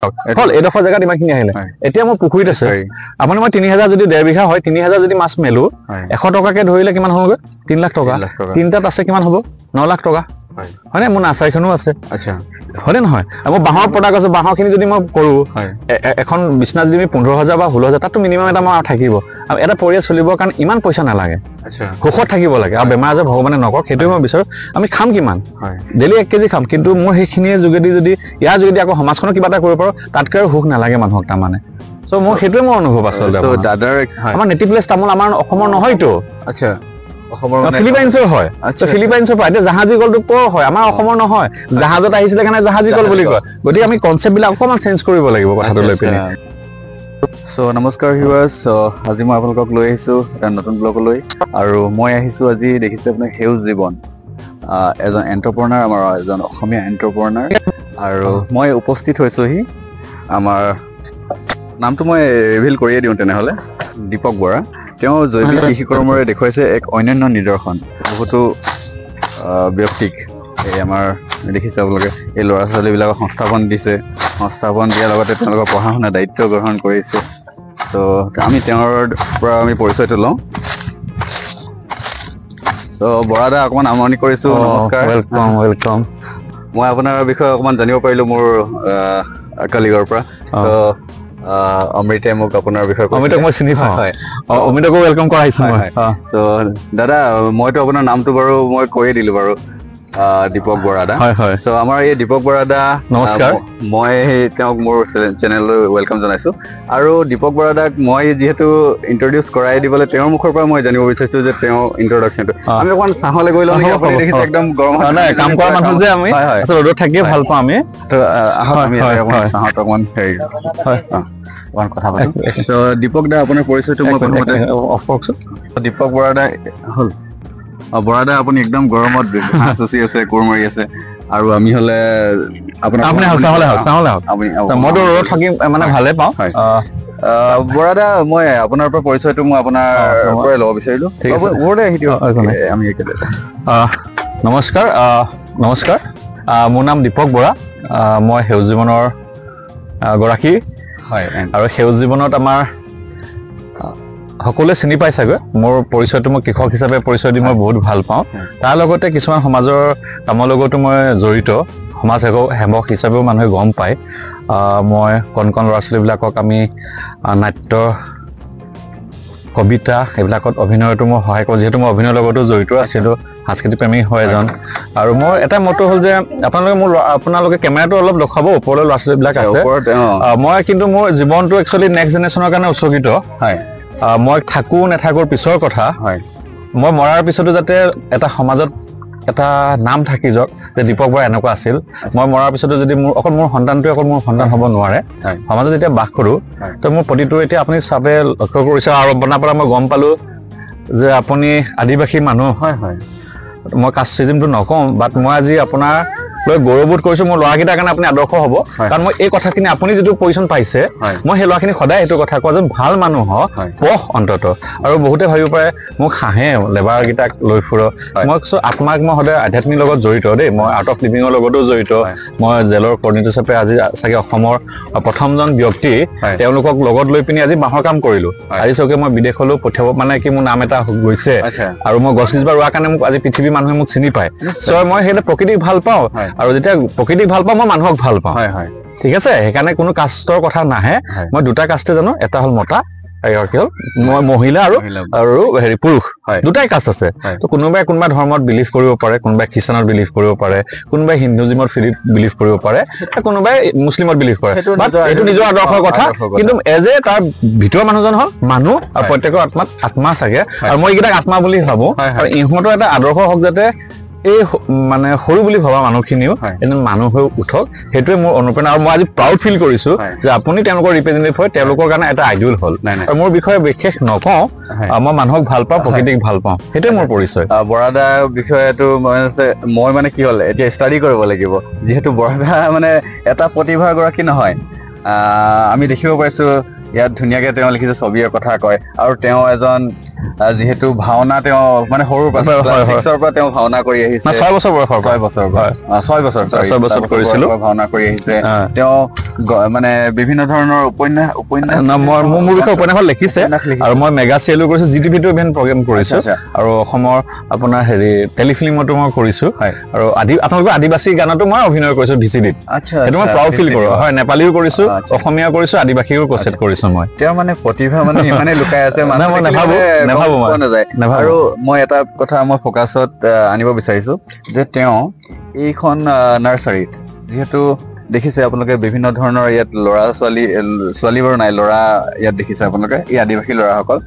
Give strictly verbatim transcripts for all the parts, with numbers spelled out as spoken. All eight of us are making a Etamo Pukuita say. Amanatini has a debiha, hot in has a mass melu, a hot dog, Hoga, Tin Lactoga, Tinta Sekimanhobo, no Lactoga. Honamuna Sakanose, Horenhoi. About Baha Podagas of Bahakin to the Mob Koru, a con business Punrohazaba, who lost the minimum Takibo. I'm at a poor Sulibo and Iman Posanalaga. Who hot Takibola, Abemaza, Homan and Noko, Keduma Bissor, I'm a Kamkiman. Delia Kizikam, Kidu, Mohikini, Zugadi, Yazudako, Hamaskono Kibata. That care hook na lagay man hota mane. So more hitre mo ano ba solda? So dadar, amar native place tamul amar okhomar no hoy to. Acha. Okhomar. Philippines or hoy. So Philippines or hoy. That zahaji call to po hoy. Amar okhomar no hoy. Zahajot ahi sila ganay zahaji call boli ko. Godi ami concept bila okhomar sense kori bolagi bo katha dole pini. So namaskar viewers. So aji mo apnal kok loi hisu. Tan notun blog loi. Aru moi hisu aji dekhisu apne heus jibon. As an entrepreneur, amar as an okhomia entrepreneur. Aru moi upostit hoisu hi. Amar naam to moi reveal koriye diu tene hole Deepak Borah teo joibik kishi koromore dekhoise ek ononno nidorshan bohotu byaktik ei amar dekhise apnaloge ei lora chole bilaga hosthapan dise hosthapan dia logote tolok pohahona daityo grohon korise so ami teor pura ami porichoy to lo so Borah da akon amoni korisu namaskar welcome welcome moi apnar bikhoy akon janibo parilu mor colleague opra so Amrita mo kapunar before. Amrita mo sini pa. Amrita ko welcome ko aisu mo. So dada mo to apuna naam to baro mo koye dilu baro Deepak Borah da. So amar ye Deepak Borah da. Namaskar. Mo he teok mor channel welcome janaisu. Aro Deepak Borah da mo ye jehetu introduce korai dibole teor mukhor pa mo janibo bichaisu je teor introduction to. Ami kon sahole goilo ne apuni dekhi ekdom gorom. Na kaam kora manu je ami. So road thakiye bhal pa ami. To aha ami apuni sahot kon hei. Hoy. One কথা বলুন তো দীপক দা আপোনাৰ পৰিচয়টো মই কোনমতে অফ ককছ দীপক বৰা দা হল বৰা দা আপুনি একদম গৰমত হাসি আছে কোৰমৰি আছে আৰু আমি হলে আপোনাৰ আপুনি হাসা হলে হাসা হলে আমি মডৰ থাকি মানে ভালে পাও বৰা দা মই আপোনাৰ পৰা পৰিচয়টো মই আপোনাৰ পৰা লব বিচাৰিলো ওৰে হিটো আমি একেটা নমস্কাৰ নমস্কাৰ মোৰ নাম দীপক বৰা মই হেউজীবনৰ গৰাকী আৰু হেউ জীৱনত আমাৰ হকলে চিনি পাইছে গৈ মোৰ পৰিচয়টো মই কিখক হিচাপে পৰিচয় দি মই বহুত ভাল পাওঁ তাৰ লগতে কিছুমান সমাজৰ কামৰ লগতো মই জড়িত সমাজ হেক হেমক হিচাপেও মানুহে গম পায় মই কোন কোন ৰাসলিবিলাকক আমি নাট্য কবিতা হেবিলাকত অভিনয়টো মই সহায় কৰোঁ যেহেতু মই অভিনয় লগতো জড়িত আছিলো সাংস্কৃতিক প্ৰেমী হৈ যান আৰু মোৰ এটা মত হ'ল যে আপোনালোকে মোৰ আপোনালোকে কেমেৰাটো অলপ লখাব ওপৰৰ ল'ৰাছলিবিলাক আছে মই কিন্তু মোৰ জীৱনটো একচুয়ালি নেক্সট জেনেৰেচনৰ কাৰণে উৎসৰ্গিত হয় মই ঠাকুৰ নেঠাকুৰ পিছৰ কথা হয় মই মৰাৰ পিছতো যাতে এটা সমাজত এটা নাম থাকি যাক যে দীপক বৰা এনেকুৱা আছিল মই মৰাৰ পিছতো যদি মোৰ অকল মোৰ সন্তানটো অকল মোৰ সন্তান হ'ব নোৱাৰে সমাজত যেতিয়া বাস কৰো তো মোৰ প্ৰতিটো এতিয়া আপুনি সাবে লক্ষ্য কৰিছে আৰু বনাপৰা মই গম পালো যে আপুনি আদিবাসী মানুহ হয় হয় মই কাছিজমটো নকম বাট মই আজি আপোনাৰ লৈ গৌৰৱবোধ কৰিছো মোৰ লৰাকিটা কাৰণে আপুনি আদৰ্শ হ'ব কাৰণ মই এই কথাখিনি আপুনি যেটো পজিশন পাইছে মই হে লৰাখিনি সদায় এটো কথা কোৱা যে ভাল মানুহ হ পহ অন্তত আৰু বহুতে ভাবি পাৰে মোক হাহে লেবাৰ গিটা লৈ ফুৰ মই আত্মাক মই সদায় আধ্যাত্মিক লগত জড়িত দেই মই আৰ্ট অফ লিভিংৰ লগতো জড়িত মই জেলৰ কৰ্ণিটো হিচাপে আজি সাগে অসমৰ প্ৰথমজন ব্যক্তি তেওঁলোকক লগত লৈ পিনি আজি বাহৰ কাম কৰিলো আজি সকে মই বিদেশলৈ পঠিয়াব মানে কি মোৰ নাম এটা গৈছে আৰু মই গছকিজবা ৰুৱা কাৰণে মোক আজি পৃথিৱী মানুহে মোক চিনি পায় সো মই হেলে প্ৰকৃতি ভাল পাওঁ আৰু যেতিয়া পকেটি ভাল পাও মই মানুহক ভাল পাও হয় হয় ঠিক আছে হেকানে কোনো কাষ্টৰ কথা নাহে মই দুটা কাষ্টে জানো এটা হল মতা আৰু কি হল মই মহিলা আৰু আৰু হেৰি পুৰুষ দুটাই কাষ্ট আছে তো কোনোবা কোনবা ধৰ্মত বিলিভ কৰিব পাৰে কোনবা খ্ৰীষ্টানত বিলিভ কৰিব পাৰে কোনবা হিন্দুজমত বিলিভ কৰিব পাৰে কোনোবা মুছলিমত বিলিভ কৰে বাট এটো নিজৰ আদৰ্শৰ কথা কিন্তু এজ এ তাৰ ভিতৰ মানুহজন হল মানুহ আৰু প্ৰত্যেকৰ আত্মাত আত্মা থাকে আৰু মই এইটা আত্মা বুলি ভাবো আৰু ইহঁতৰ এটা আদৰ্শ হক যাতে এই মানে হৰু বুলি ভাবা মানুহখিনিও এনে মানুহ হৈ উঠক হেতু মোৰ অনুপ্ৰেৰণা আৰু মই আজি প্ৰাউড ফিল কৰিছো যে আপুনি তেওঁলোকৰ ৰিপ্ৰেজেন্টেটিভ হয় তেওঁলোকৰ কাৰণে এটা আইডিয়াল হল আৰু মোৰ বিষয়ে বিশেষ নকওঁ মই মানুহক ভাল পাওঁ প্ৰকৃতিক ভাল পাওঁ হেতু মোৰ পৰিচয় বৰা দা বিষয়টো মানে মই মানে কি হল এতিয়া ষ্টাডি কৰিব লাগিব যেহেতু বৰা দা মানে এটা প্ৰতিভা গৰাকী নহয় আমি দেখিব পাইছো ইয়াত ধুনিয়াকে তেওঁ লিখিছে ছবিৰ কথা কয় আৰু তেওঁ এজন যেহেতু ভাওনা তেওঁ মানে সৰুৰ পৰা ক্লাছ পৰা তেওঁ ভাওনা কৰি আহিছে না ছয় বছৰ বয়স ছয় বছৰ বয়স ছয় বছৰ ছয় বছৰ কৰিছিল ভাওনা কৰি আহিছে তেওঁ মানে বিভিন্ন ধৰণৰ উপন্যাস উপন্যাস নামৰ মোৰ বিষয়ে উপন্যাস লিখিছে আৰু মই মেগা চেলো কৰিছো জিটি ভিডিও ইভেন্ট প্ৰগ্ৰাম কৰিছো আৰু অসমৰ আপোনাৰ হেৰি টেলিফিল্মটো মই কৰিছো আৰু আদি আপোনালোকৰ আদিবাসী গানটো মই অভিনয় কৰিছো ভিচিডিত আচ্ছা এটো মই প্ৰাউড ফিল কৰো হয় নেপালীও কৰিছো অসমীয়া কৰিছো আদিবাসীও কনসেপ্ট কৰিছো মই তেওঁ মানে প্ৰতিভা মানে ইমানে লুকাই আছে মানে মই নাভাবো আৰু মই এটা কথা মই ফোকাসত আনিব বিচাৰিছো যে তেওঁ এইখন নাৰ্সাৰীত যেহেতু দেখিছে আপোনালোকে বিভিন্ন ধৰণৰ ইয়াত লৰা ছলি ছলিবৰ নাই লৰা ইয়াত দেখিছে আপোনালোকে এই আদিবাসী লৰাসকল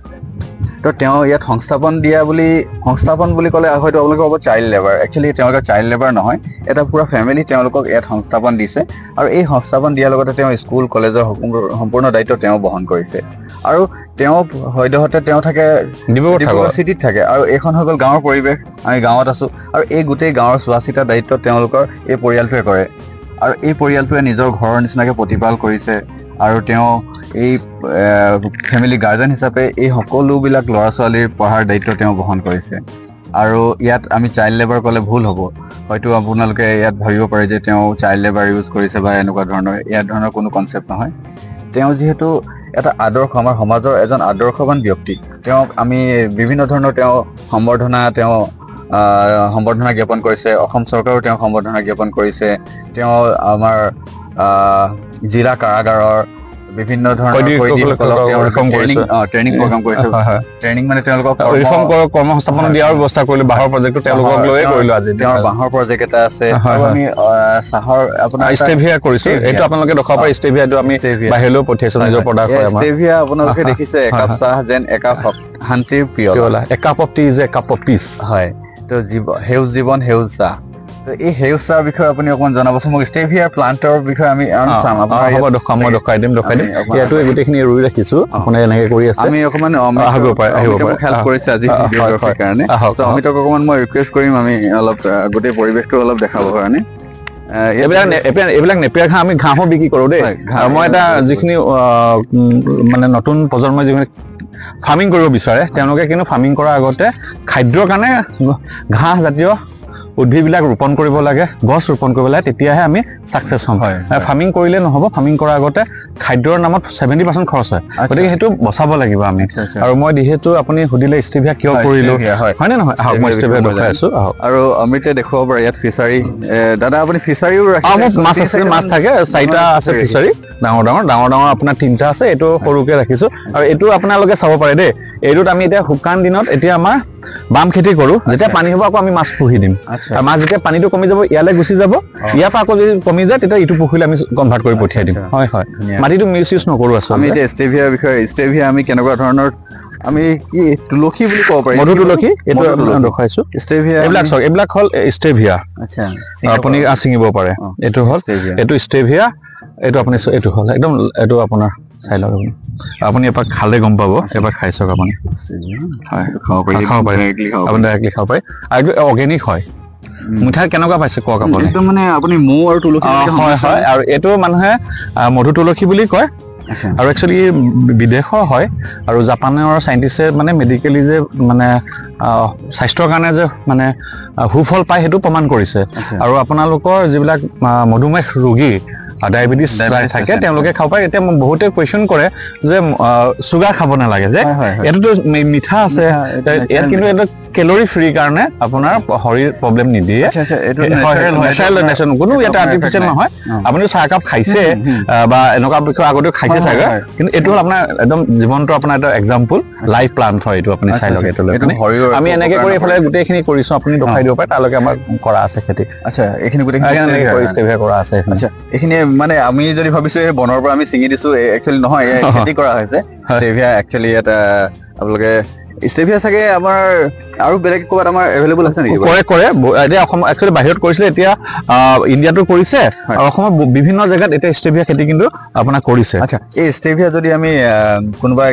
তো তেওঁ ইয়াত সংস্থাপন দিয়া বুলি সংস্থাপন বুলি ক'লে হয়তো আপোনালোকে হ'ব চাইল্ড লেবাৰ একচুয়ালি তেওঁলোকে চাইল্ড লেবাৰ নহয় এটা পুৰা ফ্যামিলি তেওঁলোকক ইয়াত সংস্থাপন দিছে আৰু এই সংস্থাপন দিয়াৰ লগতে তেওঁ স্কুল কলেজৰ সম্পূৰ্ণ দায়িত্ব তেওঁ বহন কৰিছে আৰু তেওঁ হয়দহতে তেওঁ থাকে ডিব্ৰুগড় চিটিত থাকে আৰু এখন হল গাঁৱৰ পৰিৱেশ আমি গাঁৱত আছো আৰু এই গোটেই গাঁৱৰ চোৱাচিতা দায়িত্ব তেওঁলোকৰ এই পৰিয়ালটোৱে কৰে আৰু এই পৰিয়ালটোৱে নিজৰ ঘৰৰ নিচিনাকৈ প্ৰতিপাল কৰিছে আৰু তেওঁ এই ফ্যামিলি গাৰ্জেন হিচাপে এই সকলোবিলাক ল'ৰা ছোৱালীৰ পঢ়াৰ দায়িত্ব তেওঁ বহন কৰিছে আৰু ইয়াত আমি চাইল্ড লেবাৰ ক'লে ভুল হ'ব হয়তো আপোনালোকে ইয়াত ভাবিব পাৰে যে তেওঁ চাইল্ড লেবাৰ ইউজ কৰিছে বা এনেকুৱা ধৰণৰ ইয়াৰ ধৰণৰ কোনো কনচেপ্ট নহয় তেওঁ যিহেতু এটা আদৰ্শ আমাৰ সমাজৰ এজন আদৰ্শৱান ব্যক্তি তেওঁক আমি বিভিন্ন ধৰণৰ তেওঁ সম্বৰ্ধনা তেওঁ সম্বৰ্ধনা জ্ঞাপন কৰিছে অসম চৰকাৰেও তেওঁ সম্বৰ্ধনা জ্ঞাপন কৰিছে তেওঁ আমাৰ জিলা কাৰাগাৰৰ বিভিন্ন ধৰণৰ ট্ৰেনিং প্ৰগ্ৰাম কৰিছে ট্ৰেনিং মানে তেওঁলোকক কৰ্মসংস্থাপন দিয়াৰ ব্যৱস্থা কৰিলে বাঁহৰ প্ৰজেক্টটো তেওঁলোকক লৈয়ে কৰিলোঁ আজি তেওঁৰ বাঁহৰ প্ৰজেক্ট এটা আছে আৰু আমি চাহৰ আপোনাৰ ষ্টেভিয়া কৰিছোঁ এইটো আপোনালোকে দেখা পাই ষ্টেভিয়াটো আমি বাহিৰলৈ পঠিয়াইছোঁ নিজৰ প্ৰডাক্ট হয় আমাৰ ষ্টেভিয়া আপোনালোকে দেখিছে একাপ চাহ যেন একাপ শান্তিৰ প্ৰিয় a cup of tea is a cup of peace হয় তো সেউজ জীৱন সেউজ চাহ তো এই হেউসাৰ বিষয়ে আপুনি অকমান জনাবছ মোক ষ্টেভিয়া প্লান্টৰ বিষয়ে আমি আমি চাম আপোনাৰ হ'ব দখা মই দখাই দিম দখাই দিম ইয়াটো এগুটেখিনি ৰুই ৰাখিছো আপুনি এনেকৈ কৰি আছে আমি অকমান আহিব পাৰে আহিব পাৰে খেল কৰিছে আজি ভিডিঅ'ৰ কাৰণে সো আমি তোক অকমান মই ৰিকুৱেষ্ট কৰিম আমি অলপ গোটেই পৰিৱেশটো অলপ দেখাব কাৰণে এইবিলাক এইবিলাক নেপিয়া ঘাঁহ আমি ঘাঁহো বিক্ৰী কৰোঁ দেই আৰু মই এটা যিখিনি মানে নতুন প্ৰজন্মই যিখিনি ফাৰ্মিং কৰিব বিচাৰে তেওঁলোকে কিন্তু ফাৰ্মিং কৰাৰ আগতে খাদ্যৰ কাৰণে ঘাঁহ জাতীয় উদ্ভিদবিলাক ৰোপণ কৰিব লাগে গছ ৰোপণ কৰিব লাগে তেতিয়াহে আমি সাকসেস হ'ম ফাৰ্মিং কৰিলে নহ'ব ফাৰ্মিং কৰাৰ আগতে খাদ্যৰ নামত সেভেন্টি পাৰ্চেণ্ট খৰচ হয় গতিকে সেইটো বচাব লাগিব আমি আৰু মই যিহেতু আপুনি সুধিলে ষ্টেভিয়া কিয় কৰিলোঁ হয়নে নহয় আহক মই ষ্টেভিয়া দেখাই আছোঁ আহক আৰু অমৃতে দেখুৱাব পাৰে ইয়াত ফিচাৰী দাদা আপুনি ফিচাৰীও ৰাখিছে আমাৰ মাছ আছে মাছ থাকে চাৰিটা আছে ফিচাৰী ডাঙৰ ডাঙৰ ডাঙৰ ডাঙৰ আপোনাৰ তিনিটা আছে এইটো সৰুকৈ ৰাখিছোঁ আৰু এইটো আপোনালোকে চাব পাৰে দেই এইটোত আমি এতিয়া শুকান দিনত এতিয়া আমাৰ বাম খেতি কৰোঁ যেতিয়া পানী হ'ব আকৌ আমি মাছ পুহি দিম মাছ যেতিয়া পানীটো কমি যাব ইয়ালৈ গুচি যাব ইয়াৰ পৰা আকৌ যদি কমি যায় তেতিয়া ইটো পুখুৰীলৈ আমি কনভাৰ্ট কৰি পঠিয়াই দিম হয় হয় মাটিটো মিছ ইউজ নকৰোঁ আছোঁ আমি এতিয়া ষ্টেভিয়াৰ বিষয়ে ষ্টেভিয়া আমি কেনেকুৱা ধৰণৰ আমি কি তুলসী বুলি ক'ব পাৰি মধু তুলসী এইটো দেখাইছোঁ ষ্টেভিয়া এইবিলাক চাওক এইবিলাক হ'ল ষ্টেভিয়া আচ্ছা আপুনি ছিঙিব পাৰে এইটো হ'ল এইটো ষ্টেভিয়া এইটো আপুনি এইটো হ'ল একদম এইটো আপোনাৰ চাই লওক আপুনি আপুনি এবাৰ খালে গম পাব এবাৰ খাই চাওক আপুনি হয় খাব পাৰি খাব পাৰি আপুনি ডাইৰেক্টলি খাব পাৰি আৰু অৰ্গেনিক হয় মিঠা কেনেকুৱা পাইছে কওক আপুনি একদম মানে আপুনি মৌ আৰু তুলসী হয় হয় আৰু এইটো মানুহে মধু তুলসী বুলি কয় আৰু একচুৱেলি বিদেশৰ হয় আৰু জাপানৰ চাইণ্টিষ্টে মানে মেডিকেলি যে মানে স্বাস্থ্যৰ কাৰণে যে মানে সুফল পায় সেইটো প্ৰমাণ কৰিছে আৰু আপোনালোকৰ যিবিলাক মধুমেহ ৰোগী ডায়েবেটিছ থাকে তেওঁলোকে খাব পাৰে এতিয়া বহুতে কুৱেশ্যন কৰে যে চুগাৰ খাব নালাগে যে এইটোতো মিঠা আছে ইয়াত কিন্তু এইটো কেলৰি ফ্ৰী কাৰণে আপোনাৰ শৰীৰ প্ৰব্লেম নিদিয়ে কোনো ইয়াতে আৰ্টিফিচিয়েল নহয় আপুনি চাহকাপ খাইছে বা এনেকুৱা বিষয়ে আগতেও খাইছে চাগে কিন্তু এইটো হ'ল আপোনাৰ একদম জীৱনটো আপোনাৰ এটা এক্সাম্পল লাইভ প্লান্ট হয় এইটো আপুনি চাই লওক এইটো আমি এনেকৈ কৰি এইফালে গোটেইখিনি কৰিছোঁ আপুনি দেখাই দিব পাৰে তালৈকে আমাৰ কৰা আছে খেতি আচ্ছা এইখিনি গোটেইখিনি কৰা আছে আচ্ছা এইখিনি মানে আমি যদি ভাবিছোঁ এই বনৰ পৰা আমি ছিঙি দিছোঁ একচুৱেলি নহয় খেতি কৰা হৈছে ষ্টেভিয়া একচুৱেলি এটা আপোনালোকে ষ্টেভিয়া চাগে আমাৰ আৰু বেলেগ ক'ৰবাত আমাৰ এভেইলেবল আছে নেকি কৰে কৰে এতিয়া অসম একচুৱেলি বাহিৰত কৰিছিলে এতিয়া ইণ্ডিয়াতো কৰিছে আৰু অসমৰ বিভিন্ন জেগাত এতিয়া ষ্টেভিয়া খেতি কিন্তু আপোনাৰ কৰিছে আচ্ছা এই ষ্টেভিয়া যদি আমি কোনোবাই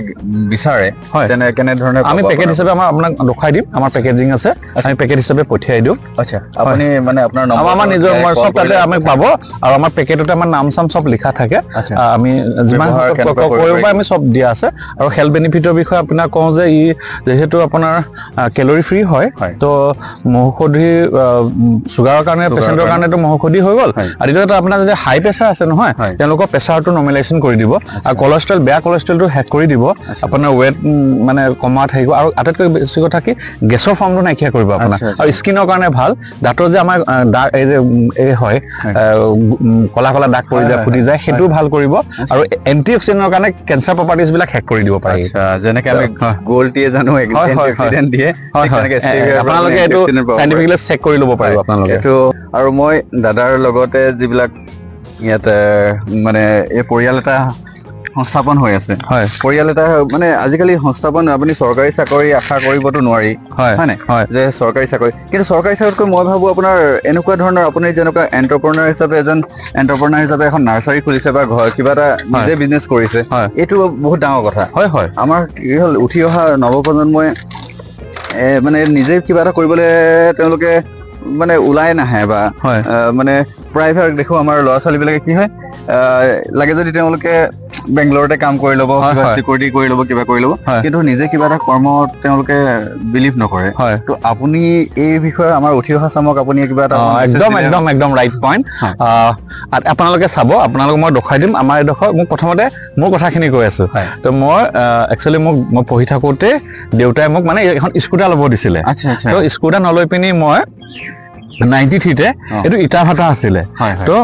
বিচাৰে তেনে কেনেধৰণে আমি পেকেট হিচাপে আমাৰ আপোনাক দেখাই দিম আমাৰ পেকেজিং আছে আমি পেকেট হিচাপে পঠিয়াই দিওঁ আচ্ছা আপুনি মানে আপোনাৰ নাম আমাৰ নিজৰ আমাৰ চব তাতে আমি পাব আৰু আমাৰ পেকেটতে আমাৰ নাম চাম চব লিখা থাকে আমি যিমান কৰিব পাৰোঁ আমি চব দিয়া আছে আৰু হেল্থ বেনিফিটৰ বিষয়ে আপোনাক কওঁ যে ই যেহেতু আপনাৰ ক্যালোৰি ফ্ৰি হয় তো মহৌষধি সুগাৰেৰ কাৰণে পেশেন্টৰ কাৰণে তো মহৌষধি হৈ গল আৰ এটা আপনাৰ যে হাই প্ৰেসাৰ আছে নহয় তেওঁলোকৰ প্ৰেসাৰটো নৰমালাইজেশন কৰি দিব আৰ কোলেস্ট্ৰল বেয়া কোলেস্ট্ৰলটো হ্যাক কৰি দিব আপনাৰ ওয়েট মানে কমা থাকিব আৰ আটাতকৈ বেছি কথা কি গ্যাসৰ ফৰ্মটো নাইকিয়া কৰিব আপনার আৰ স্কিনৰ কাৰণে ভাল দাঁতৰ যে আমাৰ এই যে এই হয় কলা কলা দাগ পৰি যায় ফুটি যায় সেটো ভাল কৰিব আৰ এন্টিঅক্সিডেন্টৰ কাৰণে ক্যান্সাৰ প্ৰপাৰ্টিজ বিলাক হ্যাক কৰি দিব পাৰি যেনেকৈ আমি গোল্ড টি জানো এন্টিঅক্সিডেন্ট দিয়ে আপোনালোকে এটো সাইন্টিফিকলি চেক কৰি লব পাৰিব আপোনালোকে এটো আৰ মই দাদাৰ লগতে জিবিলাক ইয়াতে মানে এই পৰিয়ালটা সংস্থাপন হৈ আছে হয় পৰিয়ালটা মানে আজিকালি সংস্থাপন আপুনি সৰকাৰি চাকৰি আশা কৰিবটো নোৱাৰি হয় না যে সৰকাৰি চাকৰি কিন্তু সৰকাৰি চাকৰিতকৈ মই ভাবো আপোনাৰ এনেকুৱা ধৰণৰ আপুনি যেনেকুৱা এন্টাৰপ্ৰেনাৰ হিচাপে এজন এন্টাৰপ্ৰেনাৰ হিচাপে এখন নাৰ্সাৰী খুলিছে বা ঘৰ কিবা এটা নিজে বিজনেছ কৰিছে এটো বহুত ডাঙৰ কথা হয় হয় আমাৰ কি হল উঠি অহা নৱপ্ৰজন্মই মানে নিজে কিবা এটা কৰিবলৈ তেওঁলোকে মানে উলাই নাহে বা মানে প্ৰায়ভাগ দেখো আমাৰ লৰা ছোৱালীবিলাকে কি হয় লাগে যদি তেওঁলোকে বেংগলৰতে কাম কৰি লব বা সিকিউৰিটি কৰি লব কিবা কৰি লব কিন্তু নিজে কিবা এটা কৰ্ম তেওঁলোকে বিলিভ নকৰে তো আপুনি এই বিষয়ে আমাৰ উঠি অহা সামক আপুনি কিবা এটা একদম একদম একদম ৰাইট পইণ্ট আপোনালোকে চাব আপোনালোকক মই দেখাই দিম আমাৰ এডখৰ মই প্ৰথমতে মোৰ কথাখিনি কৈ আছো তো মই একচুয়ালি মোক মই পঢ়ি থাকোতে দেউতাই মোক মানে এখন স্কুটাৰ ল'ব দিছিলে তো স্কুটাৰ নলৈ পিনি মই নাইনটি থ্ৰীতে এইটো ইটা ভাটা আছিলে তো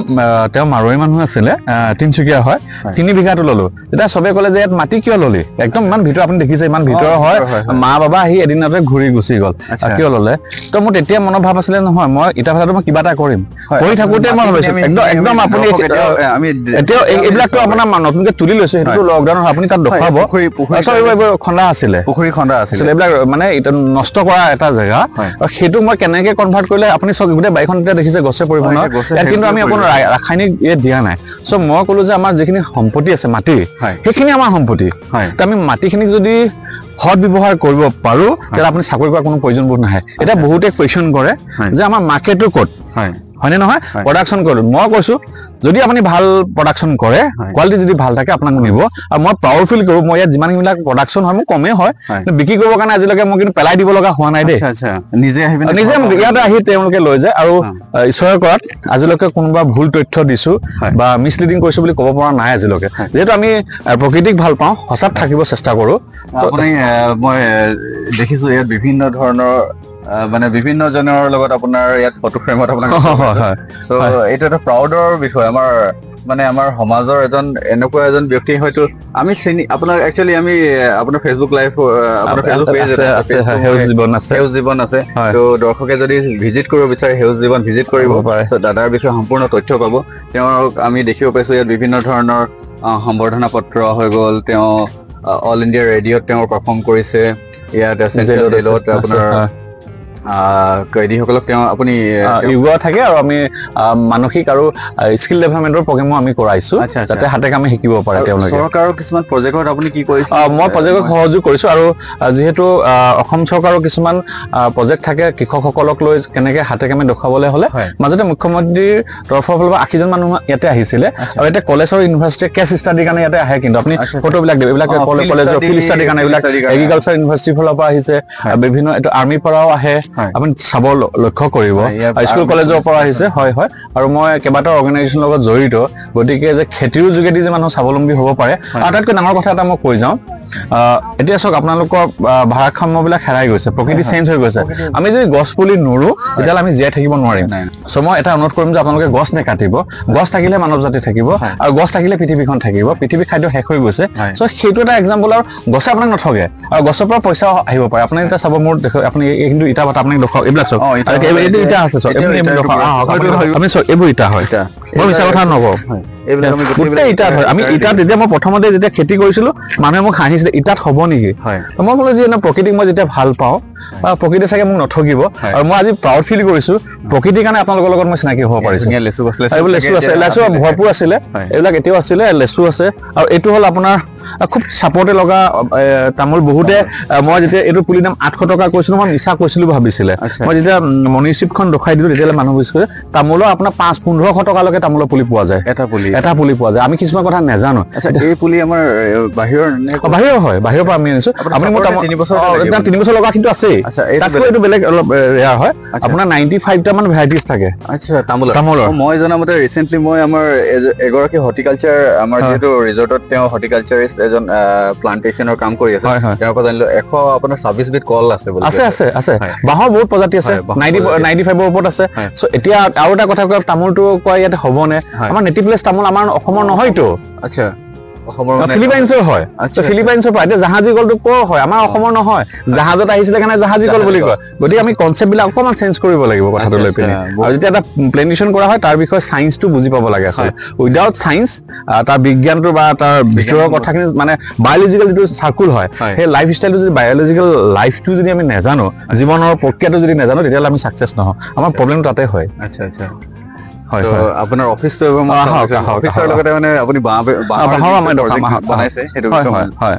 তেওঁ মাৰৈ মানুহ আছিলে তিনচুকীয়া হয় তিনি বিঘাটো ললো এটা সবে কলে যে ইয়াত মাটি কিয় ললি একদম ইমান ভিতৰ আপুনি দেখিছে ইমান ভিতৰ হয় মা বাবা আহি এদিনতে ঘূৰি গুচি গল কিয় ললে তো মোৰ তেতিয়া মনোভাৱ আছিলে নহয় মই ইটা ভাটাটো মই কিবা এটা কৰিম কৰি থাকোতে মই ভাবিছো একদম একদম আপুনি আমি এতিয়া এইবিলাকটো আপোনাৰ নতুনকে তুলি লৈছে সেইটো লকডাউনত আপুনি তাত দেখাব খন্দা আছিলে পুখুৰী খন্দা আছিলে এইবিলাক মানে এটা নষ্ট কৰা এটা জেগা সেইটো মই কেনেকে কনভাৰ্ট কৰিলে আপুনি গোটেই বাইখন দেখিছে গছে পৰিবহণ ইয়াত কিন্তু আমি আপোনাৰ ৰাসায়নিক দিয়া নাই সো মই ক'লো যে আমাৰ যিখিনি সম্পত্তি আছে মাটি সেইখিনি আমাৰ সম্পত্তি আমি মাটিখিনিক যদি সৎ ব্যৱহাৰ কৰিব পাৰোঁ তেতিয়া আপুনি চাকৰি কৰাৰ কোনো প্ৰয়োজন বোধ নাহে এটা বহুতে কুৱেশ্যন কৰে যে আমাৰ মাৰ্কেটটো ক'ত হয়নে নহয় প্ৰডাকশ্যন কৰোঁ মই কৈছোঁ যদি আপুনি ভাল প্ৰডাকশ্যন কৰে কোৱালিটি যদি ভাল থাকে আপোনাক নিব আৰু মই পাৱাৰফুল কৰোঁ মই ইয়াত যিমানবিলাক প্ৰডাকশ্যন হয় মোৰ কমেই হয় বিক্ৰী কৰিবৰ কাৰণে আজিলৈকে মই কিন্তু পেলাই দিব লগা হোৱা নাই দেই নিজে আহি নিজে ইয়াতে আহি তেওঁলোকে লৈ যায় আৰু ঈশ্বৰৰ কৰাত আজিলৈকে কোনোবা ভুল তথ্য দিছোঁ বা মিছলিডিং কৰিছোঁ বুলি ক'ব পৰা নাই আজিলৈকে যিহেতু আমি প্ৰকৃতিক ভাল পাওঁ সঁচাত থাকিব চেষ্টা কৰোঁ আপুনি মই দেখিছোঁ ইয়াত বিভিন্ন ধৰণৰ মানে বিভিন্ন জনৰ লগত আপোনাৰ ইয়াত ফটো ফ্ৰেমত আপোনাক সো এটা এটা প্ৰাউডৰ বিষয় আমাৰ মানে আমাৰ সমাজৰ এজন এনেকুৱা এজন ব্যক্তি হয়তো আমি চিনি আপোনাক একচুয়ালি আমি আপোনাৰ ফেচবুক লাইভ আপোনাৰ ফেচবুক পেজ আছে হেউজ জীৱন আছে হেউজ জীৱন আছে তো দৰ্শকে যদি ভিজিট কৰিব বিচাৰে হেউজ জীৱন ভিজিট কৰিব পাৰে সো দাদাৰ বিষয়ে সম্পূৰ্ণ তথ্য পাব তেওঁক আমি দেখিব পাইছো ইয়াত বিভিন্ন ধৰণৰ সম্বৰ্ধনা পত্ৰ হৈ গ'ল তেওঁ অল ইণ্ডিয়া ৰেডিঅ'ত তেওঁ পাৰফৰ্ম কৰিছে ইয়াত আছে জেলত আপোনাৰ কয়দিসকলক তেওঁ আপুনি ইউৱা থাকে আৰু আমি মানসিক আৰু স্কিল ডেভেলপমেণ্টৰ প্ৰগ্ৰেমো আমি কৰাইছোঁ যাতে হাতে কামে শিকিব পাৰে তেওঁলোকে চৰকাৰৰ কিছুমান প্ৰজেক্টত আপুনি কি কৰিছে মই প্ৰজেক্টক সহযোগ কৰিছোঁ আৰু যিহেতু অসম চৰকাৰৰ কিছুমান প্ৰজেক্ট থাকে কৃষকসকলক লৈ কেনেকৈ হাতে কামে দেখুৱাবলৈ হ'লে মাজতে মুখ্যমন্ত্ৰীৰ তৰফৰ ফালৰ পৰা আশীজন মানুহ ইয়াতে আহিছিলে আৰু ইয়াতে কলেজ আৰু ইউনিভাৰ্চিটিৰ কেছ ষ্টাডিৰ কাৰণে ইয়াতে আহে কিন্তু আপুনি ফটোবিলাক দিব এইবিলাক কলেজৰ ফিল্ড ষ্টাডিৰ কাৰণে এইবিলাক এগ্ৰিকালচাৰ ইউনিভাৰ্চিটিৰ ফালৰ পৰা আহিছে বিভিন্ন এইটো আৰ্মিৰ পৰাও আহে আপুনি চাব লক্ষ্য কৰিব স্কুল কলেজৰ পৰা আহিছে হয় হয় আৰু মই কেইবাটাও অৰ্গেনাইজেশ্যনৰ লগত জড়িত গতিকে যে খেতিৰ যোগেদি যে মানুহ স্বাৱলম্বী হ'ব পাৰে আটাইতকৈ ডাঙৰ কথা এটা মই কৈ যাওঁ এতিয়া চাওক আপোনালোকৰ ভাৰসাম্যবিলাক হেৰাই গৈছে প্ৰকৃতি চেঞ্জ হৈ গৈছে আমি যদি গছ পুলি নুৰো তেতিয়াহ'লে আমি জীয়াই থাকিব নোৱাৰিম চ' মই এটা অনুৰোধ কৰিম যে আপোনালোকে গছ নেকাটিব গছ থাকিলে মানৱ জাতি থাকিব আৰু গছ থাকিলে পৃথিৱীখন থাকিব পৃথিৱীৰ খাদ্য শেষ হৈ গৈছে চ' সেইটো এটা এক্সাম্পল আৰু গছে আপোনাক নথগে আৰু গছৰ পৰা পইচা আহিব পাৰে আপুনি এতিয়া চাব মোৰ দেখক আপুনি কিন্তু ইটা বাট আপুনি দেখক এইবিলাক চাওক ইটা আছে চাওক আমি চাওক এইবোৰ ইটা হয় মই মিছা কথা নকওঁ গোটেই ইটাত হয় আমি ইটাত যেতিয়া মই প্ৰথমতে যেতিয়া খেতি কৰিছিলোঁ মানুহে মোক হাঁহিছিলে ইটাত হ'ব নেকি মই ক'লো যে প্ৰকৃতিক মই যেতিয়া ভাল পাওঁ Pocket second Notogibo, or Mazi power feel goes to Pocketing and Apollo must not give hope. Let's do a sele, Electiva Silla, Lesuase, or Etual Apona, a cook supported Loga, Tamil Buhude, Mojita, Erupulinum, Atkotoka, Kosuman, Isako Silva Bissile, Mojita, Municipal Condo Hydro, Delamanuisco, Tamulo, Apna Passpun, Hotokaloka, Tamulo Pulipuaza, Etapuli, Etapulipuaza, Amikisma Nazano, a Puliamer by here, by here, by here, by means of আছে তাকো এটো বেলেগ রেয়া হয় আপনা ninety-five টা মান varieties থাকে আচ্ছা তামুল তামুল মই জনামতে রিসেন্টলি মই আমাৰ এগৰাকী হৰ্টিকালচাৰ আমাৰ যেটো ৰিজৰ্টত তেওঁ হৰ্টিকালচাৰিষ্ট এজন প্লান্টেশনৰ কাম কৰি আছে তাৰ পৰা জানিলো one hundred আপোনাৰ ছাব্বিশ বিট কল আছে বলি আছে আছে আছে বাহৰ বহুত প্ৰজাতি আছে ninety ninety-five ৰ ওপৰত আছে সো এতিয়া আৰু এটা কথা কৈ তামুলটো কয় ইয়াতে হ'বনে আমাৰ নেটিভ প্লেস তামুল আমাৰ অসমৰ নহয়টো আচ্ছা Philippines হয় আচ্ছা ফিলিপাইনসৰ পাইতে জাহাজি গলটো ক হয় আমাৰ অসমৰ নহয় জাহাজত আহিছিলে কানে জাহাজি গল বুলি কয় গতি আমি কনসেপ্ট বিলা অকমান চেঞ্জ কৰিব লাগিব কথাটো লৈ পিনে আৰু যেতিয়া এটা প্লেনেশন কৰা হয় তাৰ বিষয় সায়েন্সটো বুজি পাব লাগে আছে উইদাউট সায়েন্স তাৰ বিজ্ঞানটো বা তাৰ বিষয়ৰ কথাখিনি মানে বায়োলজিক্যাল যেটো সাৰ্কুল হয় হে লাইফস্টাইলটো যদি বায়োলজিক্যাল লাইফটো যদি আমি নেজানো জীৱনৰ প্ৰক্ৰিয়াটো যদি নেজানো তেতিয়া আমি সাকসেস নহয় আমাৰ প্ৰবলেম তাতে হয় আচ্ছা আচ্ছা So, अपना office तो हम office वालों के अपने अपनी बाहर बाहर में डॉक्टर बनाए से ये डॉक्टर है